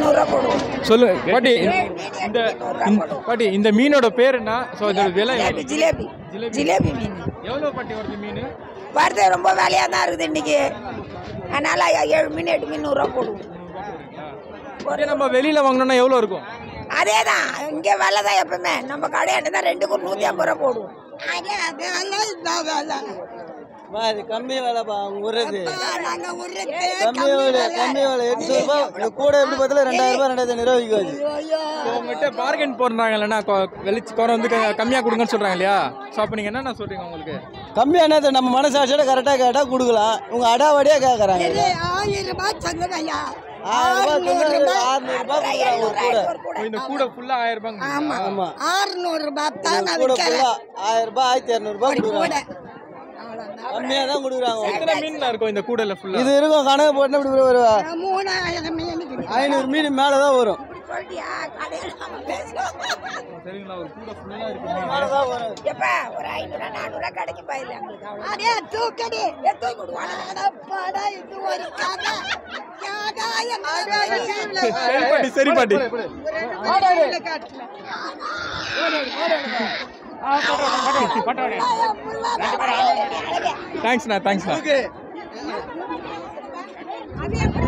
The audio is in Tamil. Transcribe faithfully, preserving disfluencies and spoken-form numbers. نورا بودو. سولو. بدي. இந்த بدي. இந்த மீனோட பேர் என்ன? சோ இது விலை எவ்வளவு? ஜிலேபி. ஜிலேபி மீன். எவ்வளவு பட்டி வருது மீன்? வருது ரொம்ப விலையா தான் இருக்குது இன்னைக்கு. அதனால ஏழு மீன் எட்டு மீன் நூறு ரூபாய் போடுவோம். ஒரே நம்ம வெளியில வாங்குனோம்னா எவ்வளவு இருக்கும்? அதேதான். இங்க விலை தான் எப்பமே. நம்ம கடையில தான் ரெண்டுக்கு நூற்று ஐம்பது ரூபாய் போடுவோம். அதே அதே அதே. ماذا كمية ولا بامورة؟ كمية ولا كمية ولا يدوربا كورة يبدو بدله رنداير با رنداير نيرو يجوز. متى بارجن بورنا غلنا كواليت كورون دك كمية كودعن صورنا غليا. شوبينغ هنا نصورين عمولك. كمية هنا ده نام مانا ساشة كارتا كارتا كودعلا. وعند هذا وديا كا كرنا. آه يربا تشنغنا يا. آه يربا يربا يربا كورة. وين كورة فلا آيربا. آما. آرنور بابتا نبكلا. كورة فلا آيربا آيتيرنور بابتا. அம்மே தான் குடுறாங்க. எத்தனை மீன் இருக்கு இந்த கூடைல ஃபுல்லா? இது இருக்கும் கணக்கு போட்டா இப்படி வருவா. மூணாயிரம் மீன் இருக்கு. ஐநூறு மீன் மேல தான் வரும். சொல்றியா கடையில நம்ம பேசுறோம். சரிங்களா ஒரு கூட ஃபுல்லா இருக்கு. மேல தான் வரும். ஏப்பா ஒரு ஐநூறு நானூறு கடைக்கு பையில உங்களுக்கு அவ்வளவு. அடே தூக்கடி. ஏ தூக்கி குடுவானே. அடப்பாடா இது ஒரு கத. யாடா என்ன? சரிபாடி சரிபாடி. ஆடாடே. ஆடாடே. Thanks na, thanks na.